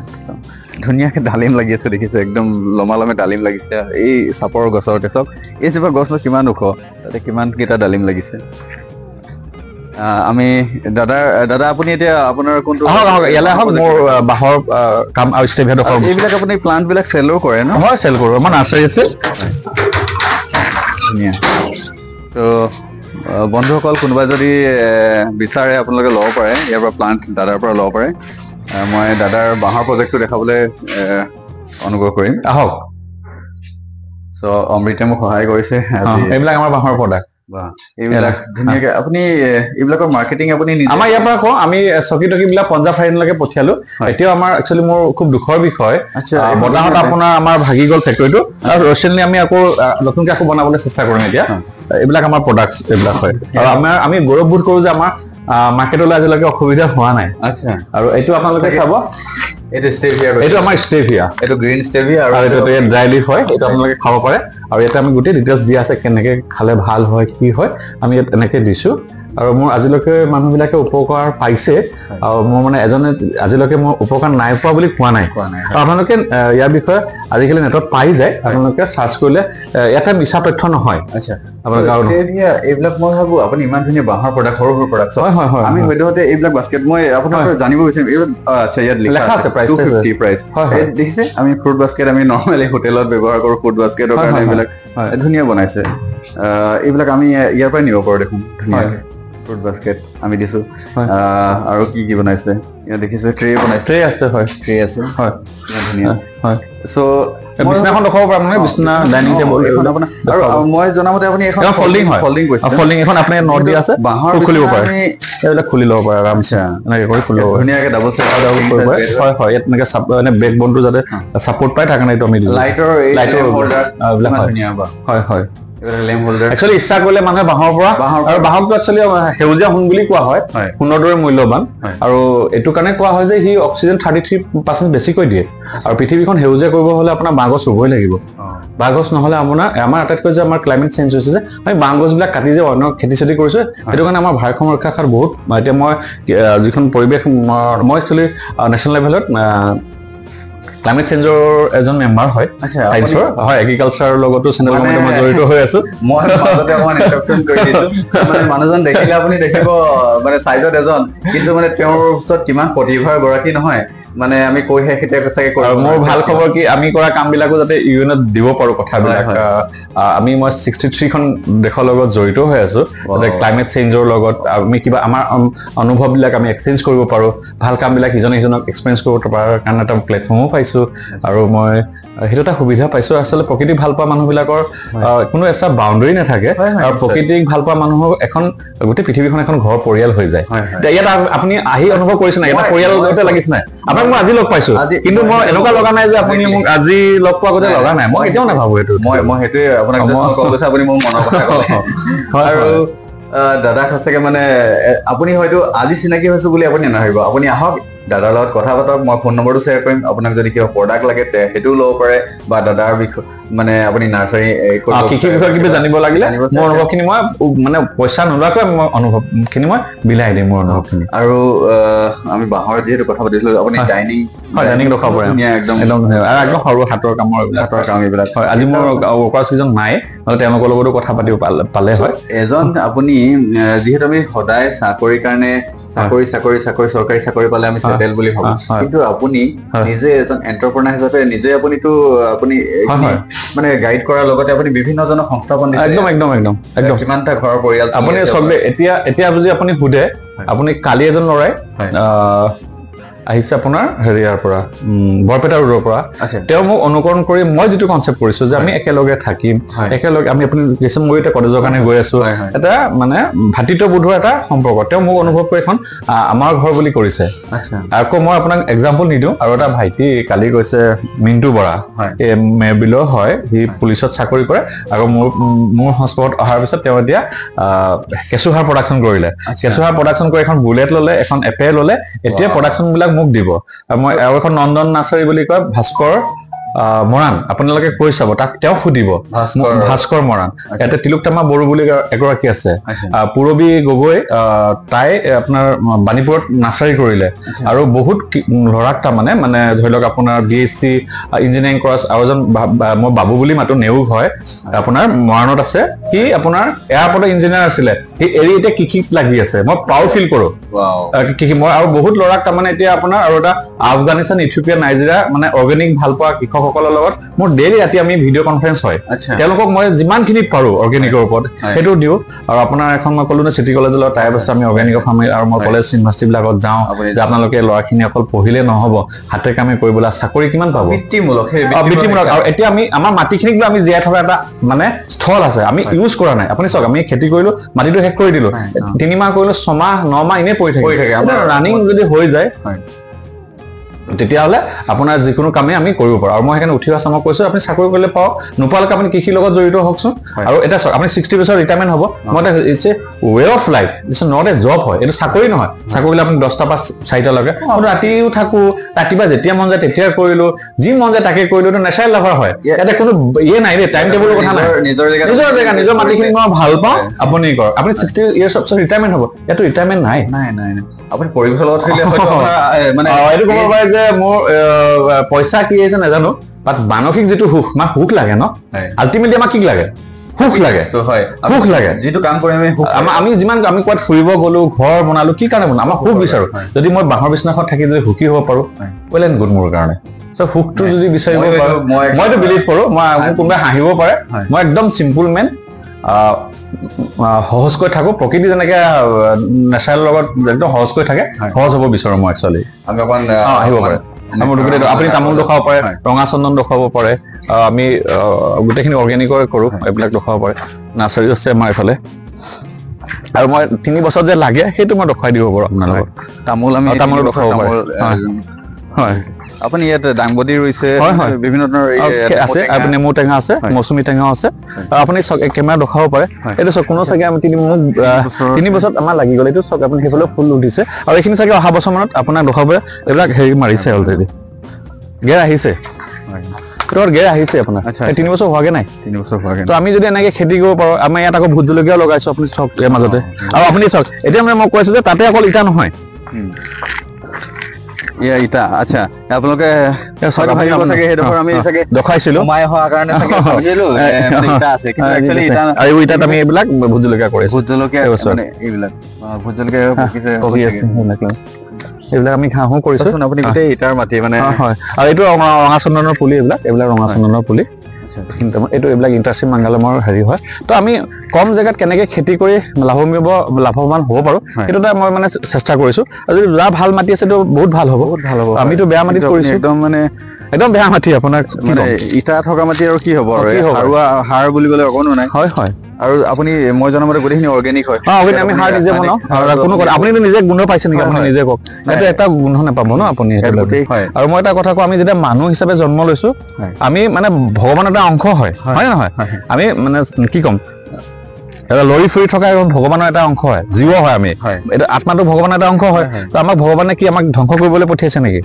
दुनिया के डालिम लगी है से देखिए से एकदम लोमाला में डालिम लगी है ये सापोर गौसलों के सब ये सिर्फ गौसलों किमान उखो ताकि किमान किता डालिम लगी से আমি দাদা দাদা আপুনি এটা আপোনাৰ কোনটো হয় ইয়ালা হয় মোৰ বাহৰ কাম আউষ্টে ভেদ কৰো এইবিলাক আপুনি প্লান্ট বিলাক সেল কৰে ন হয় সেল কৰো মানে আছে আছে তো বন্ধুসকল কোনবা যদি বিচাৰে আপোনালোকে লও পাৰে ইয়াৰ প্লান্ট দাদাৰ পৰা লও পাৰে মই দাদাৰ বাহৰ প্ৰজেক্টটো দেখাবলৈ অনুগ্ৰহ কৰিম আহক সো অমৃতম সহায় কৰিছে এইবিলাক আমাৰ বাহৰ প্ৰডাক্ট বাহ এইবিলাক ধুনীয়াকৈ আপুনি এইবিলাকৰ মাৰ্কেটিং আপুনি নিজে আমাৰ ইয়াৰ পৰা কো আমি সকি টকি বিলা পঞ্জাৱ ফাইনলৈকে পঠিয়ালো এতিয়া আমাৰ একচুয়ালি মোৰ খুব দুখৰ বিষয় বদাহত আপোনাৰ আমাৰ ভাগি গল ফ্যাক্টৰীটো আৰু ৰচেনলি আমি আকৌ নতুনকৈ আকৌ বনাবলৈ চেষ্টা কৰিম এতিয়া এইবিলাক আমাৰ প্ৰডাক্টছ এইবিলাক হয় আৰু আমাৰ আমি গৌৰৱবোধ কৰো যে আমাৰ মাৰ্কেটলৈ আজিলৈকে অসুবিধা হোৱা নাই আচ্ছা আৰু এইটো আপোনালোকে চাব এইটো স্টেভিয়া এইটো আমাৰ স্টেভিয়া এইটো গ্ৰীণ স্টেভিয়া আৰু এইটো ড্ৰাই লিফ হয় এইটো আপোনালোকে খাব পাৰে আৰু এটা আমি গুটি ডিটেইলস দি আছে কেনেকৈ খালে ভাল হয় কি হয় আমি এনেকৈ দিছো আৰু মোৰ আজিলৈকে মানুহবিলাকে উপকাৰ পাইছে আৰু মোৰ মানে এজন আজিলৈকে মোৰ উপকাৰ নাই পোৱা বুলি কোৱা নাই আপোনালোকে ইয়াৰ বিষয়ে আজিকালি নেটত পাই যায় আপোনালোকে সাৰ্চ কৰিলে এটা মিছা তথ্য নহয় আচ্ছা আপোনালোকে স্টেভিয়া এইবিলাক মই ভাবো আপুনি ইমান ধুনীয়া বাহৰ প্ৰডাক্ট সৰু সৰু প্ৰডাক্ট হয় হয় আমি হয়তো এইবিলাক বাস্কেট মই আপোনালোকে জানিব বিচাৰিম আচ্ছা ইয়াত লিখা আছে two fifty price দেখিছে আমি ফুড বাস্কেট আমি নরমালি হোটেলত ব্যৱহাৰ কৰো ফুড বাস্কেটৰ কাৰণে এইবিলাক ধুনীয়া বনাইছে এইবিলাক আমি ইয়াৰ পৰা নিব পাৰো দেখোন ধুনীয়া ফুড বাস্কেট আমি দিছো আৰু কি কি বনাইছে ইয়া দেখিছে ট্ৰে বনাইছে ট্ৰে আছে হয় ট্ৰে আছে হয় ধুনীয়া হয় সো বিছনাখন দেখাব পাৰো মানে বিছনা ডাইনিং টেবুল এখন আপোনা আৰু মই জনামতে আপুনি এখন ফল্ডিং হয় ফল্ডিং কৈছে ফল্ডিং এখন আপুনি নট দি আছে বাহৰ খুলিব পাৰে এইলা খুলি লব পাৰে আৰামছে এনেকৈ কৰি খুলিব ধুনীয়াকৈ ডাবল সাইড ডাবল কৰিব হয় হয় এনেকৈ মানে বেকবোনটো যাতে সাপোৰ্ট পায় থাকে না এইটো আমি লাইটৰ লাইটৰ হোল্ডাৰ ধুনীয়া হয় হয় লেম হোল্ডাৰ একচুয়ালি ইচ্ছা কৰিলে মানুহে বাহৰ পৰা আৰু বাহৰটো একচুয়ালি হেউজা হুন বুলি কোৱা হয় হুনৰদৰে মূল্যবান আৰু এটো কাৰণে কোৱা হয় যে হি অক্সিজেন thirty-three percent বেছি কৈ দিয়ে আৰু পৃথিৱীখন হেউজা কৰিব হ'লে আপোনাৰ বাগছ হ'বই লাগিব বাগছ নহলে আপোনাৰ আমাৰ আটাইতকৈ যে আমাৰ ক্লাইমেট চেঞ্জ হৈছে যে আমি বাগছবিলাক কাটি যে অন্য খেতি চেতি কৰিছে এটো কাৰণে আমাৰ ভাৰসাম্য ৰক্ষা কৰাৰ বহুত এতিয়া মই যিখন পৰিৱেশ মই একচুয়ালি নেচনেল লেভেলত Climate change as a member, হয় science for agriculture logo to central majority হৈ আছে মই মাজতে অকমান ইন্টারঅ্যাকশন কৰি দিছো মানে মানুহজন দেখিলে আপুনি দেখিব মানে সাইজত এজন কিন্তু মানে তেওঁৰ ওচৰত কিমান প্ৰতিভা গৰাকী নহয় মানে আমি কৈ হে কিটা কৈছে কৰা মোৰ ভাল খবৰ কি আমি কৰা কাম বিলাকো যাতে ইউএনত দিব পাৰো কথা বিলাক আমি মই sixty-three খন দেশৰ লগত জড়িত হৈ আছো যাতে ক্লাইমেট চেঞ্জৰ লগত আমি কিবা আমাৰ অনুভৱ বিলাক আমি এক্সচেঞ্জ কৰিব পাৰো ভাল কাম বিলাক ইজন ইজনক এক্সপেৰিয়েন্স কৰিব পাৰো কাৰণ এটা প্ল্যাটফৰ্মও পাইছো আৰু মই হেতোটা সুবিধা পাইছো আসলে প্ৰকৃতি ভাল পা মানুহ বিলাকৰ কোনো এটা বাউণ্ডৰী না থাকে আৰু প্ৰকৃতিক ভাল পা মানুহৰ এখন গোটে পৃথিৱীখন এখন ঘৰ পৰিয়াল হৈ যায় ইয়াত আপুনি আহি অনুভৱ কৰিছে না এটা পৰিয়ালতে লাগিছে না মই আজি লগ পাইছো কিন্তু মই এনেকুৱা লগা নাই যে আপুনি মোক আজি লগ পোৱা গতে লগা নাই মই এতিয়াও নাভাবো এইটো মই মই হেতে আপোনাক কল কথা আপুনি মোৰ মনৰ কথা কলে আৰু দাদা খাসকে মানে আপুনি হয়তো আজি চিনাকি হৈছে বুলি আপুনি নাভাবিব আপুনি আহক দাদাৰ লগত কথা পাতক মই ফোন নম্বৰটো শেয়াৰ কৰিম আপোনাক যদি কিবা প্ৰডাক্ট লাগে তে হেতু লও পাৰে বা দাদাৰ মানে আপুনি নাৰ্সাৰী কি কি বিষয় কিবা জানিব লাগিলে মোৰ অনুভৱখিনি মই মানে পইচা নলাকৈ মই অনুভৱখিনি মই বিলাই দিম মোৰ অনুভৱখিনি আৰু আমি বাহৰ যেটো কথা পাতিছিল আপুনি ডাইনিং ডাইনিং ৰখা পাৰে একদম একদম আৰু একদম সৰু হাতৰ কামৰ হাতৰ কাম এইবিলাক হয় আজি মোৰ অকৰাছিজন নাই আৰু তেওঁ লগত কথা পাতিও পালে হয় এজন আপুনি যেহেতু আমি সদায় চাকৰি কাৰণে চাকৰি চাকৰি চাকৰি সৰকাৰি চাকৰি পালে আমি সেটেল বুলি ভাবো কিন্তু আপুনি নিজে এজন এন্টাৰপ্ৰেনাৰ হিচাপে নিজে আপুনি তো আপুনি মানে গাইড কৰাৰ লগতে আপুনি বিভিন্ন জন সংস্থাপন একদম একদম একদম একদম কিমানটা ঘৰৰ পৰিয়াল আপুনি সবলে এতিয়া এতিয়া বুজি আপুনি হুদে আপুনি কালি এজন লৰাই আহিছে আপোনাৰ হেৰিয়াৰ পৰা বৰপেটা ৰুৰ পৰা তেও মোক অনুকৰণ কৰি মই যেটো কনসেপ্ট কৰিছো যে আমি একেলগে থাকিম একেলগে আমি আপুনি কিসম মইতে কলেজৰ কাৰণে গৈ আছো এটা মানে ভাটিটো বুধৰ এটা সম্পৰ্ক তেও মোক অনুভৱ কৰি এখন আমাৰ ঘৰ বুলি কৰিছে আচ্ছা আকো মই আপোনাক এক্সাম্পল নিদিও আৰু এটা ভাইটি কালি গৈছে মিন্টু বৰা এ মেবিলো হয় হি পুলিচত চাকৰি কৰে আৰু মোৰ মোৰ হস্পট অহাৰ পিছত তেও দিয়া কেচুহাৰ প্ৰডাকচন কৰিলে কেচুহাৰ প্ৰডাকচন কৰি এখন বুলেট ললে এখন এপেল ললে এতিয়া প্ৰডাকচন বিলাক মোক দিব আৰু মই আৰু এখন নন্দন নাচৰি বুলি কয় ভাস্কৰ মৰাণ আপোনালোকে কৈ চাব তাক তেওঁ খুদিব ভাস্কৰ মৰাণ এটা তিলুকতামা বড়ো বুলি এগৰাকী আছে পুৰবী গগৈ তাই আপোনাৰ বাণীপুৰত নাচৰি কৰিলে আৰু বহুত লৰাক তা মানে মানে ধৰিলক আপোনাৰ বিএসসি ইঞ্জিনিয়াৰিং ক্লাছ আৰুজন মই বাবু বুলি মাতো নেউ হয় আপোনাৰ মৰাণত আছে কি আপোনাৰ এয়াৰপৰ্ট ইঞ্জিনিয়াৰ আছিল এই এৰিতে কি কি লাগি আছে মই প্ৰাউড ফিল কৰো কি মই আৰু বহুত লৰাক তা মানে এতিয়া আপোনাৰ আৰু এটা আফগানিস্তান ইথিওপিয়া নাইজেৰিয়া মানে অৰ্গেনিক ভাল পোৱা সকলৰ লগত মোৰ ডেইলি ৰাতি আমি ভিডিও কনফাৰেন্স হয় তেওঁলোকক মই যিমানখিনি পাৰো অৰ্গেনিকৰ ওপৰত হেতু দিও আৰু আপোনাৰ এখন মই কলুনা সিটি কলেজৰ টাইপ আছে আমি অৰ্গেনিক ফাৰ্ম আৰু মই কলেজ ইউনিভাৰ্সিটি বিলাকত যাওঁ যে আপোনালোকে লৰাখিনি অকল পঢ়িলে নহব হাতে কামে কৰিবলা চাকৰি কিমান পাব বৃত্তিমূলক বৃত্তিমূলক আৰু এতিয়া আমি আমাৰ মাটিখিনিক আমি জিয়াই থকা এটা মানে স্থল আছে আমি ইউজ কৰা নাই আপুনি চক আমি খেতি কৰিলো মাটিটো হেক কৰি দিলো তিনি মাহ কৰিলো ছমাহ ন মাহ ইনে পৰি থাকে আমাৰ ৰানিং যদি হৈ যায় তেতিয়া হলে আপোনাৰ যিকোনো কামে আমি কৰিব পাৰো আৰু মই হেকানে উঠিবা সময় কৈছো আপুনি চাকৰি কৰিলে পাও নুপালক আপুনি কি কি লগত জড়িত হকছন আৰু এটা আপুনি ষাঠি বছৰ ৰিটায়াৰমেন্ট হ'ব মতে it's a way of life it's not a job হয় এটা চাকৰি নহয় চাকৰিলে আপুনি দহটা পাঁচ চাৰিটা লাগে আৰু ৰাতিও থাকো ৰাতিবা যেতিয়া মন যায় তেতিয়া কৰিলো যি মন যায় তাকে কৰিলো তো নেচাৰেল লাভাৰ হয় এটা কোনো ইয়ে নাই ৰে টাইম টেবুলৰ কথা নাই নিজৰ জায়গা নিজৰ জায়গা নিজৰ মাটিখিনি মই ভাল পাও আপুনি কৰ আপুনি ষাঠি ইয়াৰ্ছ অফ ৰিটায়াৰমেন্ট হ'ব এটো ৰিটায়াৰমেন্ট নাই নাই নাই আপুনি পৰিবেশৰ লগত থাকিলে হয়তো মানে এইটো গম পাই যে মোৰ পইচা কি আছে নাজানো বাট মানসিক যেটো হুখ মা হুখ লাগে ন আলটিমেটলি মা কি লাগে হুখ লাগে তো হয় হুখ লাগে যেটো কাম কৰি আমি আমি যিমান আমি কোৱাত ফুৰিব গলো ঘৰ বনালো কি কাৰণে বনা আমা হুখ বিচাৰো যদি মই বাহৰ বিছনাখন থাকি যদি হুকি হ'ব পাৰো ৱেল এণ্ড গুড মোৰ কাৰণে সো হুখটো যদি বিচাৰিব পাৰো মই মইটো বিলিভ কৰো মই কোনবা হাঁহিব পাৰে মই একদম সিম্পল মেন সহজকৈ থাকো প্ৰকৃতি যেনেকৈ নেচাৰেল লগত একদম সহজকৈ থাকে সহজ হ'ব বিচাৰো মই একচুৱেলি আমি অকণ আহিব পাৰে আমি গোটেই আপুনি তামোল দেখাব পাৰে ৰঙা চন্দন দেখাব পাৰে আমি গোটেইখিনি অৰ্গেনিকৰ কৰোঁ এইবিলাক দেখাব পাৰে নাৰ্চাৰী আছে আমাৰ এইফালে আৰু মই তিনি বছৰ যে লাগে সেইটো মই দেখাই দিব পাৰোঁ আপোনালোকক তামোল আমি তামোল দেখাব পাৰে হয় আপুনি ইয়াত ডাংবডি ৰৈছে বিভিন্ন ধৰণৰ আছে আপুনি নেমু টেঙা আছে মৌসুমী টেঙা আছে আপুনি কেমেৰা দেখাব পাৰে এইটো কোনো চাগে আমি তিনি তিনি বছৰত আমাৰ লাগি গ'ল এইটো চক আপুনি সেইফালে ফুল উঠিছে আৰু এইখিনি চাগে অহা বছৰমানত আপোনাক দেখাব এইবিলাক হেৰি মাৰিছে অলৰেডি গেৰ আহিছে তোৰ গেৰ আহিছে আপোনাৰ তিনি বছৰ হোৱাগে নাই তিনি বছৰ হোৱাগে তো আমি যদি এনেকৈ খেতি কৰিব পাৰো আমাৰ ইয়াত আকৌ ভোট জলকীয়া লগাইছো আপুনি চক ইয়াৰ মাজতে আৰু আপুনি চক এতিয়া মানে মই কৈছো যে তাতে অকল ইটা নহয় ইয়া ইটা আচ্ছা আপোনালোকে সৰু ভাই লাগে হেডৰ আমি এসে দেখাইছিল মই হোৱা কাৰণে থাকে বুঝিলো মানে ইটা আছে কিন্তু একচুয়ালি ইটা আৰু ইটা আমি এইবিলাক ভুজলকা কৰিছো ভুজলকা মানে এইবিলাক ভুজলকা পকিছে পকিছে এইবিলাক আমি খাহো কৰিছো আপুনি গটে ইটাৰ মাটি মানে হয় আৰু এইটো ৰঙা চন্দনৰ পুলি এইবিলাক এইবিলাক ৰঙা চন্দনৰ পুলি কিন্তু এইটো এইবিলাক ইন্টাৰেষ্টিং মাংগালমৰ হেৰি হয় তো আমি কম জায়গাত কেনেকৈ খেতি কৰি লাভমীব লাভবান হ'ব পাৰো সেইটো মই মানে চেষ্টা কৰিছো আৰু যদি যা ভাল মাটি আছে তো বহুত ভাল হ'ব বহুত ভাল হ'ব আমিতো বেয়া মাটিত কৰিছো একদম মানে একদম বেয়া মাটি আপোনাৰ মানে ইটা থকা মাটি আৰু কি হ'ব আৰু হাৰুৱা হাড় বুলিবলৈ অকনো নাই হয় হয় আৰু আপুনি মই জনমতে গোটেইখিনি অৰ্গেনিক হয় অৰ্গেনিক আমি হাড় নিজে বনাও আৰু কোনো আপুনি নিজে গুণ পাইছে নেকি আপুনি নিজে কওক এটা এটা গুণ নাপাব ন আপুনি আৰু মই এটা কথা কওঁ আমি যেতিয়া মানুহ হিচাপে জন্ম লৈছো আমি মানে ভগৱানৰ এটা অংশ হয় হয় নহয় আমি মানে কি কম এটা লৰি ফুৰি থকা এখন ভগৱানৰ এটা অংশ হয়, জীৱ হয় আমি, এটা আত্মাটো ভগৱানৰ এটা অংশ হয়। তো আমাক ভগৱানে কি আমাক ধ্বংস কৰিবলৈ পঠিয়াইছে নেকি?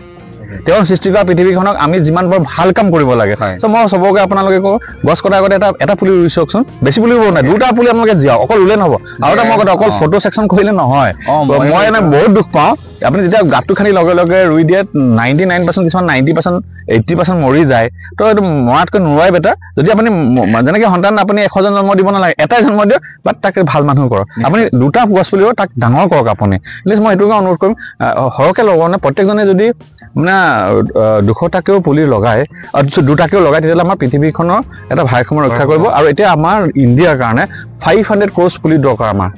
তেওঁৰ সৃষ্টি কৰা পৃথিৱীখনক আমি যিমান বৰ ভাল কাম কৰিব লাগে। চ' মই চবকে আপোনালোকে কওঁ, গছ কটাৰ আগতে এটা এটা পুলি ৰুই চাওকচোন, বেছি পুলি ৰুব নাই, দুটা পুলি আপোনালোকে জীয়াও, অকল ৰুলে নহ'ব। আৰু এটা মই কথা, অকল ফটো ছেকশ্যন কৰিলে নহয়। মই এনে বহুত দুখ পাওঁ, আপুনি যেতিয়া গাঁতটো খানি লগে লগে ৰুই দিয়ে, নাইণ্টি নাইন পাৰ্চেণ্ট কিছুমান নাইণ্টি পাৰ্চেণ্ট এইটি পাৰ্চেণ্ট মৰি যায়। তো এইটো মৰাতকৈ নোৰুৱাই বেটাৰ। যদি আপুনি যেনেকৈ সন্তান আপুনি এশজন জন্ম দিব নালাগে, এটাই জন্ম দিয়ক, বাট তাক ভাল মানুহ কৰক। আপুনি দুটা গছ পুলি ৰুব, তাক ডাঙৰ কৰক আপুনি। প্লিজ মই এইটোকে অনুৰোধ কৰিম, সৰহকৈ লগাব নে প্ৰত্যেকজনে যদি মানে দুশটাকেও পুলি লগায়, দুটাকেও লগায়, তেতিয়াহ'লে আমাৰ পৃথিৱীখনৰ এটা ভাৰসাম্য ৰক্ষা কৰিব। আৰু এতিয়া আমাৰ ইণ্ডিয়াৰ কাৰণে ফাইভ হাণ্ড্ৰেড ক্ৰ'ৰ্ছ পুলি দৰকাৰ। আমাৰ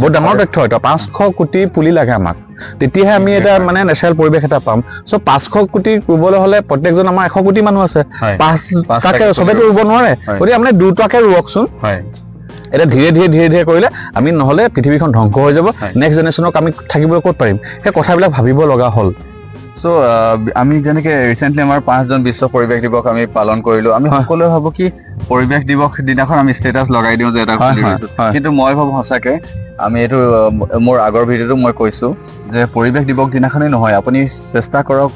বহুত ডাঙৰ তথ্য, হয়তো পাঁচশ কোটি পুলি লাগে আমাক, তেতিয়াহে আমি এটা মানে নেচাৰেল পৰিৱেশ এটা পাম। চ' পাঁচশ কোটি ৰুবলৈ হ'লে প্ৰত্যেকজন আমাৰ এশ কোটি মানুহ আছে, পাঁচটাকে চবেতো ৰুব নোৱাৰে, গতিকে আপুনি দুটাকে ৰুৱকচোন। এতিয়া ধীৰে ধীৰে ধীৰে ধীৰে কৰিলে আমি, নহ'লে পৃথিৱীখন ধ্বংস হৈ যাব। নেক্সট জেনেৰেশ্যনক আমি থাকিবলৈ ক'ত পাৰিম? সেই কথাবিলাক ভাবিব লগা হ'ল। চ' আমি যেনেকৈ ৰিচেণ্টলি আমাৰ পাঁচজন বিশ্ব পৰিৱেশ দিৱস আমি পালন কৰিলোঁ, আমি সকলোৱে ভাবোঁ কি পৰিৱেশ দিৱস দিনাখন আমি ষ্টেটাছ লগাই দিওঁ যে এটা পুলি ৰুইছোঁ। কিন্তু মই ভাবোঁ সঁচাকৈ আমি এইটো মোৰ আগৰ ভিডিঅ'টো মই কৈছোঁ যে পৰিৱেশ দিৱস দিনাখনেই নহয়, আপুনি চেষ্টা কৰক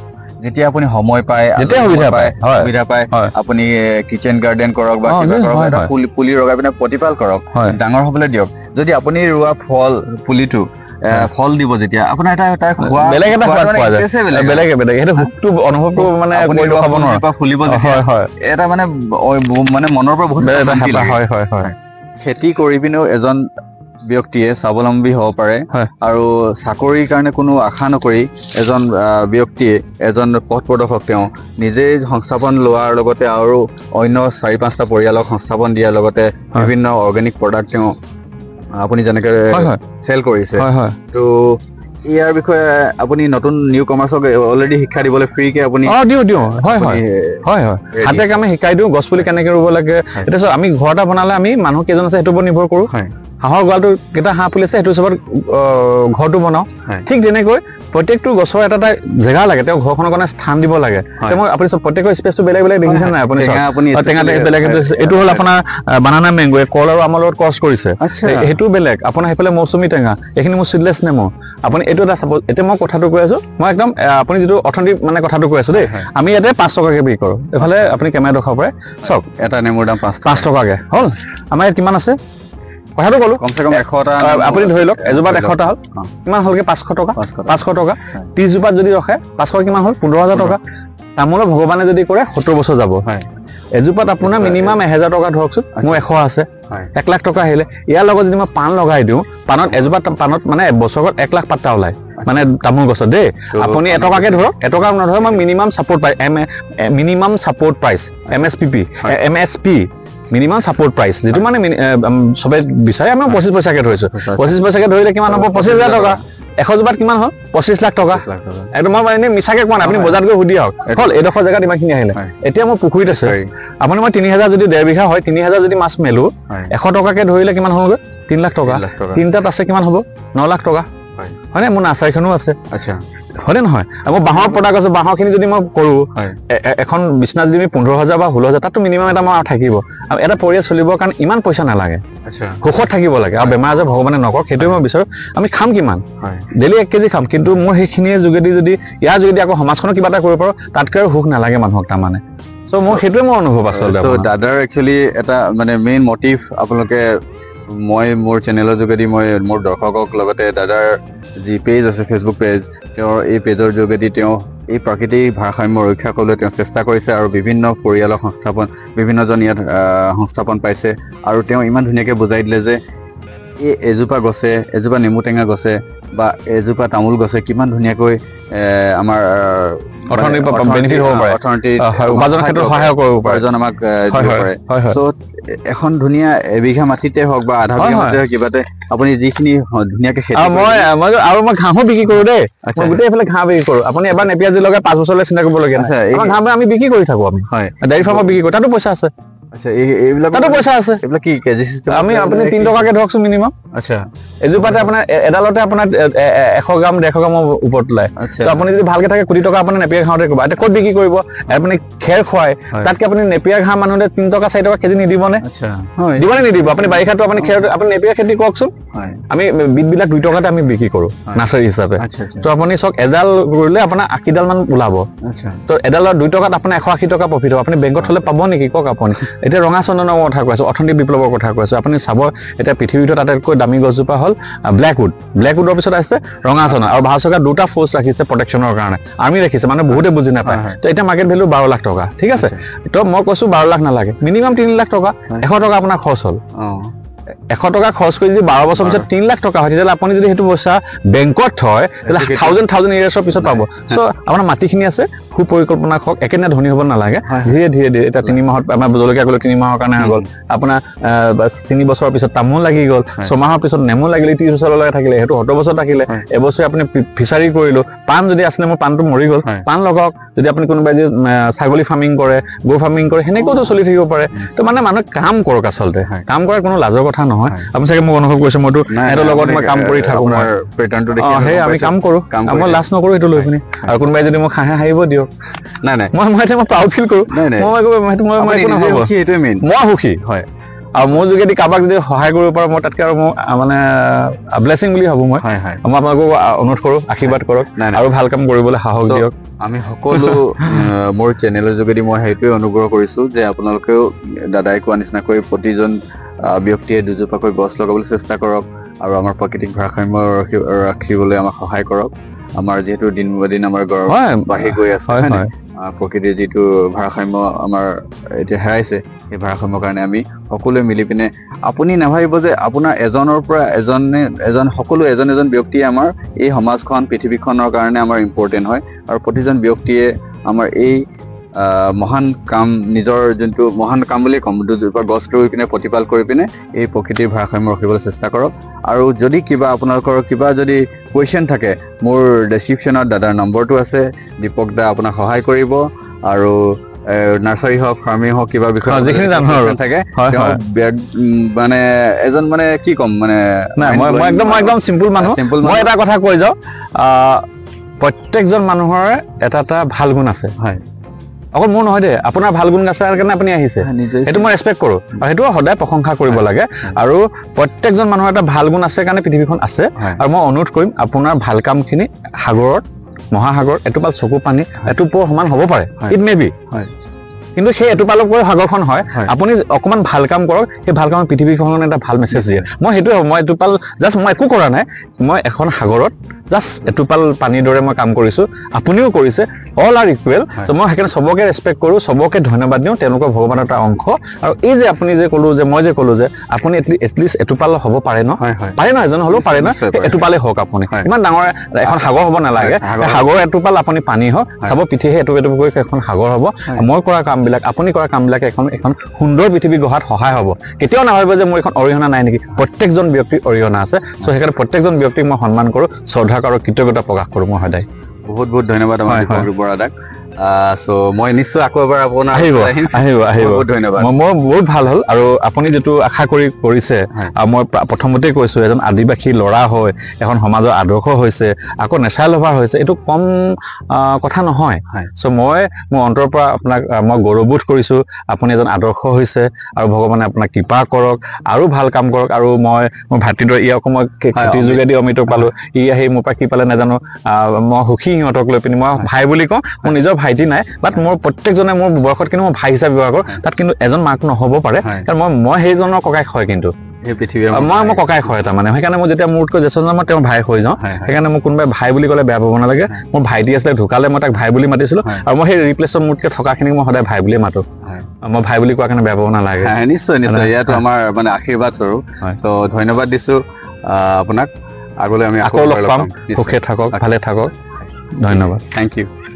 যেতিয়া আপুনি সময় পায়, যেতিয়া সুবিধা পায় সুবিধা পায় আপুনি কিটচেন গাৰ্ডেন কৰক বা কিবা কৰক, এটা পুলি লগাই পিনে প্ৰতিপাল কৰক, ডাঙৰ হ'বলৈ দিয়ক। যদি আপুনি ৰোৱা ফল পুলিটো ফল দিব, যেতিয়া আপোনাৰ এটা এটা বেলেগ এটা সোৱাদ পোৱা যায়, বেলেগ বেলেগ সেইটো সুখটো অনুভৱটো মানে ফুলিব, এটা মানে মানে মনৰ পৰা বহুত শান্তি লাগে। হয় হয় হয় খেতি কৰি পিনেও এজন ব্যক্তিয়ে স্বাৱলম্বী হ'ব পাৰে, আৰু চাকৰিৰ কাৰণে কোনো আশা নকৰি এজন ব্যক্তিয়ে, এজন পথ প্ৰদৰ্শক, তেওঁ নিজেই সংস্থাপন লোৱাৰ লগতে আৰু অন্য চাৰি পাঁচটা পৰিয়ালক সংস্থাপন দিয়াৰ লগতে বিভিন্ন অৰ্গেনিক প্ৰডাক্ট তেওঁ আপুনি যেনেকৈ চেল কৰিছে। তো ইয়াৰ বিষয়ে আপুনি নতুন নিউ কমাৰ্চক অলৰেডি শিক্ষা দিবলৈ ফ্ৰীকে আপুনি দিওঁ দিওঁ হয় হয় হয় হয় হাতে কামে শিকাই দিওঁ, গছ পুলি কেনেকৈ ৰুব লাগে। এতিয়া চব আমি ঘৰ এটা বনালে আমি মানুহ কেইজন আছে সেইটোৰ ওপৰত নিৰ্ভৰ কৰোঁ। হাঁহৰ গঁৰালটো কেইটা হাঁহ পুলি আছে সেইটো হিচাপত ঘৰটো বনাওঁ। ঠিক তেনেকৈ প্ৰত্যেকটো গছৰ এটা এটা জেগা লাগে, তেওঁ ঘৰখনৰ কাৰণে স্থান দিব লাগে। তেওঁ আপুনি চব প্ৰত্যেকৰ স্পেচটো বেলেগ বেলেগ দেখিছে নাই আপুনি? টেঙা বেলেগ, এইটো হ'ল আপোনাৰ বানানা মেংগ, কল আৰু আমৰ লগত ক্ৰছ কৰিছে, সেইটো বেলেগ। আপোনাৰ সেইফালে মৌচুমী টেঙা, এইখিনি মোৰ চিডলেছ নেমু। আপুনি এইটো এটা চাব, এতিয়া মই কথাটো কৈ আছোঁ, মই একদম আপুনি যিটো অৰ্থনীতি মানে কথাটো কৈ আছোঁ দেই। আমি ইয়াতে পাঁচ টকাকৈ বিক্ৰী কৰোঁ, এইফালে আপুনি কেমেৰা দেখাব পাৰে, চাওক এটা নেমুৰ দাম পাঁচ পাঁচ টকাকৈ হ'ল। আমাৰ ইয়াত কিমান আছে কথাটো ক'লো, কমচে কম এশটা আপুনি ধৰি লওক, এজোপাত এশটা হ'ল, কিমান হ'লগে? পাঁচশ টকা। পাঁচশ টকা ত্ৰিছজোপাত যদি ৰখে, পাঁচশ কিমান হ'ল? পোন্ধৰ হাজাৰ টকা। তামোলৰ ভগৱানে যদি কৰে সত্তৰ বছৰ যাব। এজোপাত আপোনাৰ মিনিমাম এহেজাৰ টকা ধৰকচোন, মোৰ এশ আছে, এক লাখ টকা আহিলে। ইয়াৰ লগত যদি মই পাণ লগাই দিওঁ, পাণত এজোপা পাণত মানে বছৰত এক লাখ পাত্তা ওলায়, মানে তামোল গছত দেই। আপুনি এটকাকে ধৰক, এটকা নধৰক, মই minimum support price M minimum support price M S P P M S P minimum support price, যিটো মানে চবে বিচাৰে, আমি পঁচিছ পইচাকে ধৰিছোঁ। পঁচিছ পইচাকে ধৰিলে কিমান হ'ব? পঁচিছ হাজাৰ টকা। এশজোপাত কিমান হ'ল? পঁচিছ লাখ টকা। একদম মই এনেই মিছাকে কোৱা নাই, আপুনি বজাৰত গৈ সুধি আহক, হ'ল এইডোখৰ জেগাত ইমানখিনি আহিলে। এতিয়া মোৰ পুখুৰীত আছে আপুনি, মই তিনি হাজাৰ যদি ডেৰ বিঘা হয়, তিনি হাজাৰ যদি মাছ মেলোঁ, এশ টকাকে ধৰিলে কিমান হ'লগৈ? তিনি লাখ টকা। তিনিটাত আছে কিমান হ'ব? ন লাখ টকা। হয়নে? মোৰ নাৰ্চাৰীখনো আছে, হয়নে নহয়? মোৰ বাঁহৰ প্ৰডাক্ট আছে, বাঁহৰখিনি যদি মই কৰোঁ, এখন বিছনা যদি আমি পোন্ধৰ হাজাৰ বা ষোল্ল হাজাৰ, তাতো মিনিমাম এটা আমাৰ থাকিব। আৰু এটা পৰিয়াল চলিবৰ কাৰণে ইমান পইচা নালাগে, সুখত থাকিব লাগে, আৰু বেমাৰ আজাৰ ভগৱানে নকৰক, সেইটোৱে মই বিচাৰোঁ। আমি খাম কিমান? ডেইলি এক কেজি খাম, কিন্তু মোৰ সেইখিনিয়ে যোগেদি যদি ইয়াৰ যোগেদি আকৌ সমাজখনক কিবা এটা কৰিব পাৰোঁ, তাতকৈ আৰু সুখ নালাগে মানুহক তাৰমানে। চ' মোৰ সেইটোৱে মোৰ অনুভৱ আচলতে। দাদাৰ একচুৱেলি এটা মানে মেইন মটিভ আপোনালোকে, মই মোৰ চেনেলৰ যোগেদি মই মোৰ দৰ্শকক লগতে দাদাৰ যি পেজ আছে ফেচবুক পেজ, তেওঁৰ এই পেজৰ যোগেদি তেওঁ এই প্ৰাকৃতিক ভাৰসাম্য ৰক্ষা কৰিবলৈ তেওঁ চেষ্টা কৰিছে, আৰু বিভিন্ন পৰিয়ালক সংস্থাপন, বিভিন্নজন ইয়াত সংস্থাপন পাইছে। আৰু তেওঁ ইমান ধুনীয়াকৈ বুজাই দিলে যে এই এজোপা গছে, এজোপা নেমু টেঙা গছে বা এজোপা তামোল গছে কিমান ধুনীয়াকৈ আমাৰ এখন ধুনীয়া এবিঘা মাটিতে হওক বা আধা বিঘা মাটিতে হওক, কিবাতে আপুনি যিখিনি ধুনীয়াকে আৰু মই ঘাঁহো বিক্ৰী কৰোঁ দেই, গোটেই এইফালে ঘাঁহ বিক্ৰী কৰোঁ। আপুনি এবাৰ নেপিয়াজি লগাই পাঁচ বছৰলৈ চিন্তা কৰিবলগীয়া আছে। ঘাঁহ আমি বিক্ৰী কৰি থাকোঁ, আমি ডাইৰী ফাৰ্মত বিক্ৰী কৰোঁ, তাতো পইচা আছে। আচ্ছা, এইবিলাক তাতো পইচা আছে। এইবিলাক কি কেজি চিষ্টেম? আমি আপুনি তিনি টকাকৈ ধৰকচোন মিনিমাম, আচ্ছা এজোপাতে আপনা এডালতে আপনা one hundred গ্রাম one hundred গ্রাম উপর লয় তো আপনি যদি ভালকে থাকে twenty টাকা আপনি নেপিয়া ঘাউতে কইবা এটা কত বিক্রি কইব আপনি খের খয় তাতকে আপনি নেপিয়া ঘা মানুলে three টাকা four টাকা কেজি নি দিবনে আচ্ছা হ্যাঁ দিবনে নি দিব আপনি বাইখাটো আপনি খের আপনি নেপিয়া খেতি ককছুন হ্যাঁ আমি বিটবিলাক two টাকাতে আমি বিক্রি করো নাসারি হিসাবে তো আপনি সক এডাল কইলে আপনা eighty মান উলাবো আচ্ছা তো এডাল two টাকাতে আপনি one eighty টাকা প্রফিট আপনি ব্যাংকত হলে পাবো নাকি কক আপনি এটা রঙাচন্দন কথা কইছো অর্থনী বিপ্লবৰ কথা কইছো আপনি সাব এটা পৃথিৱীটো তাতে দামি গজুপা হল ব্ল্যাকউড ব্ল্যাকউড অফিসাৰ আছে ৰঙাচনা আৰ ভাষাকা দুটা ফোৰ্স ৰাখিছে প্ৰোটেকশনৰ কাৰণে আমি ৰাখিছে মানে বহুতে বুজি না পায় তো এটা মার্কেট ভ্যালু twelve লাখ টাকা ঠিক আছে তো মই কৈছো twelve লাখ না লাগে মিনিমাম three লাখ টাকা one hundred টাকা আপোনাৰ খৰচ হল one hundred টাকা খৰচ কৰি যদি twelve বছৰ পিছত three লাখ টাকা হয় তেল আপুনি যদি হেতু বসা ব্যাংকত হয় তেল one thousand one thousand ইয়াৰৰ পিছত পাব সো আপোনাৰ মাটিখিনি আছে খু পৰিকল্পনা খক একেনা ধনী হ'ব না লাগে ধীৰে ধীৰে এটা three মাহত আমাৰ জলকিয়া গল three মাহৰ কাৰণে গল আপোনাৰ three বছৰৰ পিছত তামোল লাগি গল six মাহৰ পিছত নেমু লাগিলে thirty বছৰ লাগি থাকিলে হেতু eight বছৰ থাকিলে এবছৰ আপুনি ফিচাৰি কৰিলো পান যদি আসলে মই পানটো মৰি গল পান লগাওক যদি আপুনি কোনোবা যে ছাগলী ফাৰ্মিং কৰে গো ফাৰ্মিং কৰে হেনে কতো চলি থাকিব পাৰে তো মানে মানুহ কাম কৰক আসলে কাম কৰাৰ কোনো লাজ কথা নহয় আমি সকে মই অনুভৱ কৰিছো মইটো এৰ লগত মই কাম কৰি থাকো মই প্যাটাৰ্নটো দেখি হে আমি কাম কৰো মই লাজ নকৰো এটো লৈ পিনে আৰু কোনবাই যদি মই খাহে হাইব দিও না না মই মই এটা মই পাউ ফিল কৰো মই মই মই মই কোন হ'ব এটো মেইন মই হুখি হয় আৰু মই যদি কাবাক যদি সহায় কৰিব পাৰো মই তাতকে আৰু মই মানে ব্লেসিং বুলি হ'ব মই মই আপোনাক অনুৰোধ কৰো আশীৰ্বাদ কৰক আৰু ভাল কাম কৰিবলৈ সাহস দিওক আমি সকলো মোৰ চ্যানেলৰ যোগেদি মই হেতু অনুগ্ৰহ কৰিছো যে আপোনালোকেও দাদাই কোৱানিছনা কৰি প্ৰতিজন ব্যক্তিয়ে দুজোপা কৈ গছ লগাবলৈ চেষ্টা কৰক আৰু আমাৰ পকেটিং ভাৰসাম্য ৰাখিবলৈ আমাক সহায় কৰক আমাৰ যেটো দিন দিন আমাৰ গৰম বাঢ়ি গৈ আছে হয় পকেটে যেটো ভাৰসাম্য আমাৰ এতিয়া হেৰাইছে এই ভাৰসাম্যৰ কাৰণে আমি সকলোৱে মিলি পিনে আপুনি নাভাবিব যে আপোনাৰ এজনৰ পৰা এজন এজন সকলো এজন এজন ব্যক্তি আমাৰ এই সমাজখন পৃথিৱীখনৰ কাৰণে আমাৰ ইম্পৰ্টেন্ট হয় আৰু প্ৰতিজন ব্যক্তিয়ে আমাৰ এই মহান কাম নিজৰ জন্তু মহান কাম বুলি কম দুজোপা গছ লৈ পিনে প্ৰতিপাল কৰি পিনে এই প্ৰকৃতিৰ ভাৰসাম্য ৰাখিবলৈ চেষ্টা কৰক আৰু যদি কিবা আপোনালোকৰ কিবা যদি কোৱেশ্চন থাকে মোৰ ডেসক্ৰিপচনত দাদাৰ নম্বৰটো আছে দীপক দা আপোনাক সহায় কৰিব আৰু নার্সারি হক ফার্মিং হক কিবা বিষয় যেখিনি জানো থাকে মানে এজন মানে কি কম মানে মই মই একদম একদম সিম্পল মানুহ মই এটা কথা কৈ যাও প্ৰত্যেকজন মানুহৰ এটা এটা ভাল গুণ আছে হয় আগৰ মন হয় দে আপোনাৰ ভাল গুণ আছে আৰু কাৰণে আপুনি আহিছে এটো মই ৰেসপেক্ট কৰো আৰু হেতু সদায় প্ৰশংসা কৰিব লাগে আৰু প্ৰত্যেকজন মানুহৰ এটা ভাল গুণ আছে কাৰণে পৃথিৱীখন আছে আৰু মই অনুৰোধ কৰিম আপোনাৰ ভাল কামখিনি সাগৰত মহাসাগৰ এটোপাল চকু পানী এটোপৰ সমান হ'ব পাৰে ইট মে বি হয় কিন্তু সেই এটোপাল কৈ সাগৰখন হয় আপুনি অকমান ভাল কাম কৰক এই ভাল কাম পৃথিৱীখনৰ এটা ভাল মেছেজ দিয়ে মই হেতু মই এটোপাল জাস্ট মই একো কৰা নাই মই এখন সাগৰত just এটোপাল পানী দৰে মই কাম কৰিছো আপুনিও কৰিছে অল আৰ ইকুৱেল সো মই হেকন সবকে ৰেসপেক্ট কৰো সবকে ধন্যবাদ দিও তেনকৰ ভগৱানৰ এটা অংশ আৰু এই যে আপুনি যে কলো যে মই যে কলো যে আপুনি এটলিস্ট এটোপাল হ'ব পাৰে ন পাৰে না এজন হলো পাৰে না এটোপালে হক আপুনি ইমান ডাঙৰ এখন সাগৰ হ'ব না লাগে সাগৰ এটোপাল আপুনি পানী হ সব পিঠে হে এটোপাল কৈ এখন সাগৰ হ'ব মই কৰা কামবিলাক আপুনি কৰা কামবিলাক এখন এখন সুন্দৰ পৃথিৱী গঢ়াত সহায় হ'ব কেতিয়াও নাভাবিব যে মই এখন অৰিহণা নাই নেকি প্ৰত্যেকজন ব্যক্তি অৰিহণা আছে সো হেকন প্ৰত্যেকজন ব্যক্তিক মই সন্মান কৰো আৰু কিতগটা প্ৰকাশ কৰো মই হদাই বহুত বহুত ধন্যবাদ আমাৰ দীপক বৰাদাক সো মই নিশ্চয় আকৌ এবাৰ আপোনাৰ আহিব আহিব আহিব বহুত ধন্যবাদ মই বহুত ভাল হল আৰু আপুনি যেটো আশা কৰি কৰিছে মই প্ৰথমতে কৈছো এজন আদিবাসী লৰা হয় এখন সমাজৰ আদৰ্শ হৈছে আকৌ নেশা লভাৰ হৈছে এটো কম কথা নহয় সো মই মই অন্তৰ পৰা আপোনাক মই গৌৰৱবোধ কৰিছো আপুনি এজন আদৰ্শ হৈছে আৰু ভগৱানে আপোনাক কৃপা কৰক আৰু ভাল কাম কৰক আৰু মই মই ভাতৃদৰ ইয়াক মই খেতি যোগেদি অমিত পালো ই আহি মোৰ পৰা কি পালে নাজানো মই হুখি হিহঁতক লৈ পিনি মই ভাই বুলি কওঁ মই নিজৰ ভাইটি নাই বাট মোৰ প্ৰত্যেকজনে মোৰ বয়সত কিন্তু মই ভাই হিচাপে ব্যৱহাৰ কৰোঁ তাত কিন্তু এজন মাক নহ'ব পাৰে কাৰণ মই মই সেইজনৰ ককাই হয় কিন্তু এই পৃথিৱীৰ মই মই ককাই হয় এটা মানে সেইকাৰণে মই যেতিয়া মোৰতকৈ জেছন মই তেওঁ ভাই হৈ যাওঁ সেইকাৰণে মই কোনোবাই ভাই বুলি ক'লে বেয়া পাব নালাগে মোৰ ভাইটি আছিলে ঢুকালে মই তাক ভাই বুলি মাতিছিলোঁ আৰু মই সেই ৰিপ্লেচৰ মোতকৈ থকাখিনি মই সদায় ভাই বুলিয়ে মাতো মই ভাই বুলি কোৱা কাৰণে বেয়া পাব নালাগে নিশ্চয় নিশ্চয় ইয়াতো আমাৰ মানে আশীৰ্বাদ স্বৰূপ চ' ধন্যবাদ দিছোঁ আপোনাক আগলৈ আমি আকৌ লগ পাম সুখে থাকক ভালে থাকক ধন্যবাদ থেংক ইউ